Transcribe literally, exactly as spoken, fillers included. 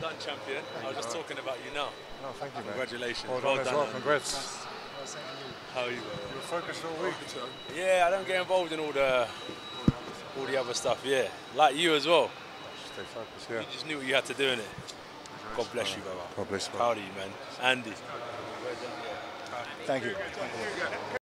done, champion. Thank I was just right. talking about you now. No, thank you, Congratulations. Well, well done, done well. Congrats. Nice. How are you? You were focused all week. Yeah, I don't get involved in all the all the other stuff. Yeah, like you as well. Stay focused. Yeah. You just knew what you had to do in it. God bless you, brother. God bless you. Proud of you, man. Andy. Thank you. Thank you.